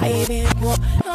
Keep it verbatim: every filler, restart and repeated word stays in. Hey, man, what?